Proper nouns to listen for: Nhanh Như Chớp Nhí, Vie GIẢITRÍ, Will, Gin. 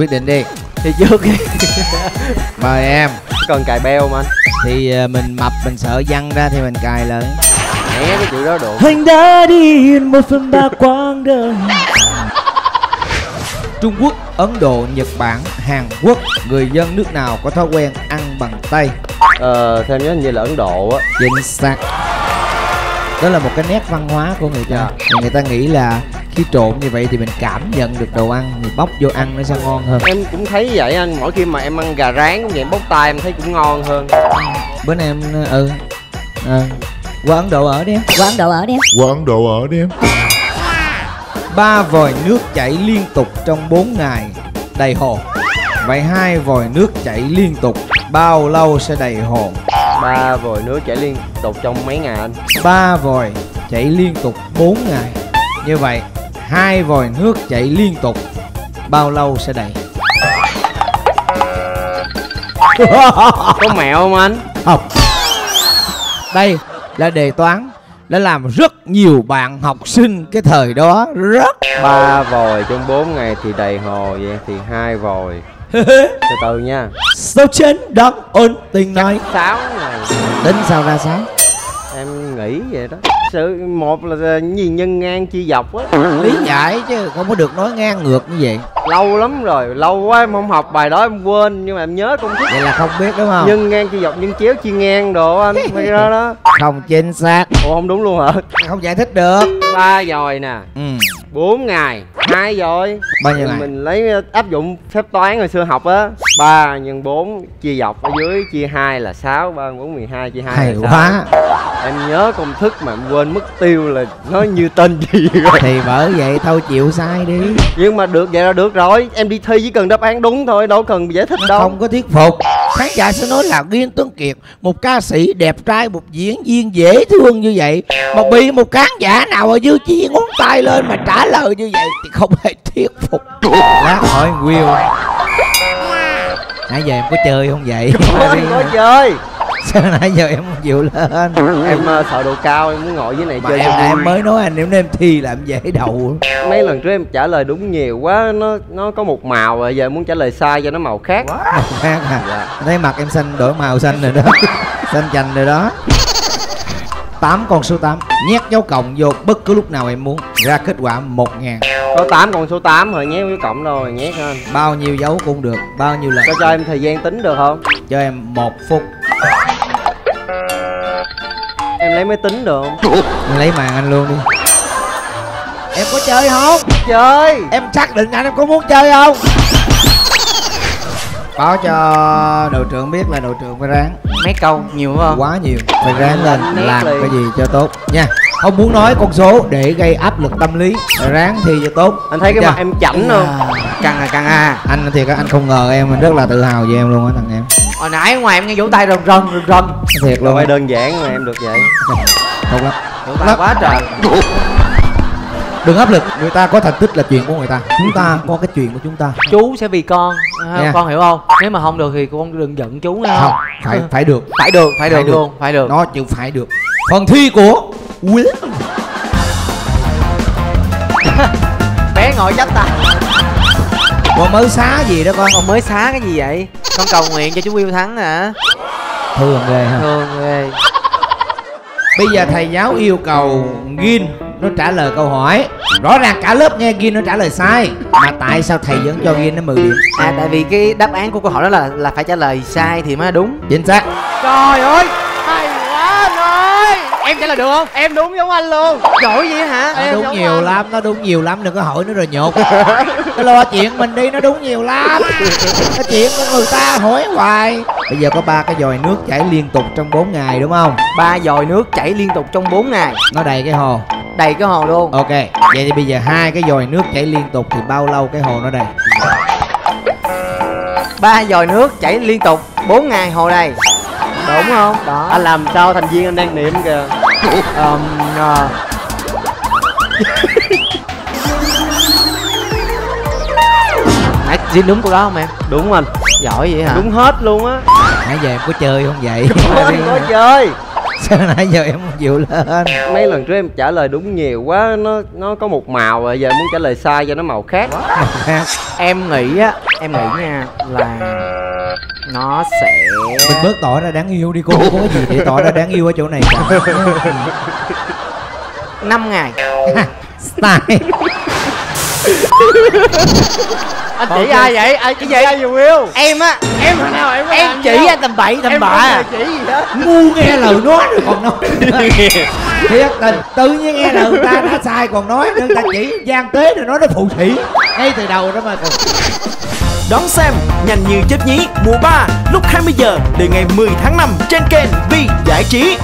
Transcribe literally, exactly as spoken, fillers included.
quyết định đi. Thì trước mời em. Còn cài beo mà anh. Thì mình mập mình sợ văng ra thì mình cài lại. Né cái chữ đó đụng. Anh đã đi một phần ba quãng đời. Trung Quốc, Ấn Độ, Nhật Bản, Hàn Quốc, người dân nước nào có thói quen ăn bằng tay? Ờ, theo nhớ như là Ấn Độ á. Chính xác. Đó là một cái nét văn hóa của người ta. Yeah. Người ta nghĩ là khi trộn như vậy thì mình cảm nhận được đồ ăn, mình bóc vô ăn nó sẽ ngon hơn. Em cũng thấy vậy anh, mỗi khi mà em ăn gà rán cũng vậy, bóc tay em thấy cũng ngon hơn. Bữa nay em ừ à, qua Ấn Độ ở đi em. Qua Ấn Độ ở đi em. Qua Ấn Độ ở đi em. Ba vòi nước chảy liên tục trong bốn ngày đầy hồ. Vậy hai vòi nước chảy liên tục bao lâu sẽ đầy hồ? Ba vòi nước chảy liên tục trong mấy ngày anh? Ba vòi chảy liên tục bốn ngày. Như vậy hai vòi nước chảy liên tục bao lâu sẽ đầy? Có mẹo không anh? Học. Đây là đề toán đã làm rất nhiều bạn học sinh cái thời đó rất. Ba vòi trong bốn ngày thì đầy hồ, vậy thì hai vòi. Từ từ nha. Sáu chín đón ôn tiền nói. Sáu ngày. Đến sao ra sáu? Em nghĩ vậy đó. Sự một là gì nhân ngang chia dọc á. Lý giải chứ không có được nói ngang ngược như vậy. Lâu lắm rồi, lâu quá em không học bài đó em quên. Nhưng mà em nhớ công thức. Vậy là không biết đúng không? Nhân ngang chia dọc, nhân chéo chia ngang đồ anh. Mấy đó đó. Không chính xác. Ủa không đúng luôn hả? Không giải thích được. Ba rồi nè. Ừ. Bốn ngày. Hai rồi. Bao nhiêu ngày? Mình lấy áp dụng phép toán hồi xưa học á. Ba nhân bốn chia dọc ở dưới chia hai là sáu. Ba bốn mười hai chia hai. Hay quá. Em nhớ công thức mà em quên mất tiêu là nó như tên gì rồi. Thì bởi vậy thôi chịu sai đi. Nhưng mà được vậy là được rồi. Em đi thi chỉ cần đáp án đúng thôi, đâu cần giải thích đâu. Không có thuyết phục. Khán giả sẽ nói là Gin Tuấn Kiệt, một ca sĩ đẹp trai, một diễn viên dễ thương như vậy mà bị một khán giả nào ở dưới chia ngón tay lên mà trả lời như vậy thì không hề thuyết phục. Lát hỏi Will. Nãy giờ em có chơi không vậy? Có, có chơi. Sao nãy giờ em không chịu lên? Em uh, sợ độ cao, em muốn ngồi dưới này mà chơi. Em, em mới nói anh, nếu em thi là em dễ đậu. Mấy lần trước em trả lời đúng nhiều quá, nó nó có một màu rồi, giờ em muốn trả lời sai cho nó màu khác. Màu khác à? Dạ. Thấy mặt em xanh đổi màu xanh rồi đó. Xanh chành rồi đó. Tám con số tám. Nhét dấu cộng vô bất cứ lúc nào em muốn. Ra kết quả một ngàn. Có tám con số tám rồi, nhét dấu cộng rồi, nhét hơn. Bao nhiêu dấu cũng được, bao nhiêu lần. Có cho em thời gian tính được không? Cho em một phút. Em lấy máy tính được không? Em lấy màn anh luôn đi. Em có chơi không? Chơi. Em xác định anh em có muốn chơi không? Báo cho đội trưởng biết là đội trưởng phải ráng. Mấy câu nhiều không? Quá nhiều. Phải ráng lên làm liền. Cái gì cho tốt nha. Không muốn nói con số để gây áp lực tâm lý. Ráng thi cho tốt. Anh thấy cái mặt em chảnh không? Căng à căng à. Anh thiệt á, anh không ngờ em, mình rất là tự hào về em luôn á thằng em. Hồi nãy ngoài em nghe vỗ tay rần rần rần rần. Thiệt luôn. Phải đơn giản mà em được vậy. Không lắm. Vỗ tay quá trời. Đừng áp lực, người ta có thành tích là chuyện của người ta. Chúng ta có cái chuyện của chúng ta. Chú sẽ vì con, yeah. Con hiểu không? Nếu mà không được thì con đừng giận chú nữa. Không, phải phải được. Phải được, phải, phải được, được luôn, phải được. Nó chịu phải được. Phần thi của Will. Bé ngồi chắp tay. Con mới xá gì đó con? Con mới xá cái gì vậy? Con cầu nguyện cho chú Will thắng hả? Thương ghê hả? Thương ghê. Bây giờ thầy giáo yêu cầu Gin nó trả lời câu hỏi. Rõ ràng cả lớp nghe Gin nó trả lời sai. Mà tại sao thầy vẫn cho Gin nó mười điểm? À tại vì cái đáp án của câu hỏi đó là là phải trả lời sai thì mới đúng. Chính xác. Trời ơi, hay quá anh ơi. Em trả lời được không? Em đúng giống anh luôn. Giỏi vậy hả? Nó em đúng nhiều anh. Lắm, nó đúng nhiều lắm, đừng có hỏi nữa rồi nhột. Nó lo chuyện mình đi, nó đúng nhiều lắm. Nó chuyện của người ta hỏi hoài. Bây giờ có ba cái vòi nước chảy liên tục trong bốn ngày đúng không? Ba vòi nước chảy liên tục trong bốn ngày. Nó đầy cái hồ. Đầy cái hồ luôn. Ok. Vậy thì bây giờ hai cái vòi nước chảy liên tục thì bao lâu cái hồ nó đầy? Ba vòi nước chảy liên tục bốn ngày hồ đầy. Đúng không? Đó. Anh làm sao thành viên anh đang niệm kìa. um, uh... Nãy Gin đúng câu đó không em? Đúng anh. Giỏi vậy hả? Đúng hết luôn á. Nãy giờ em có chơi không vậy? Có, có chơi. Sao nãy giờ em không chịu lên? Mấy lần trước em trả lời đúng nhiều quá, nó nó có một màu rồi, giờ muốn trả lời sai cho nó màu khác. Màu khác. Em nghĩ á, em nghĩ nha là nó sẽ mình bớt tỏ ra đáng yêu đi cô, không có gì để tỏ ra đáng yêu ở chỗ này cả. năm ngày. Style. Anh chỉ okay. Ai vậy? Ai chỉ vậy? Ai vừa yêu? Em á, em hồi nào em em chỉ anh tầm bậy tầm bạ à? Chỉ gì đó. Ngu nghe lời nói rồi còn nói. Thiệt tình, tự nhiên nghe lời người ta đã sai còn nói nữa, người ta chỉ gian tế rồi nói nó phụ thủy ngay từ đầu đó mà còn. Đón xem Nhanh Như Chớp Nhí mùa ba lúc hai mươi giờ đến ngày mười tháng năm trên kênh Vi Giải Trí.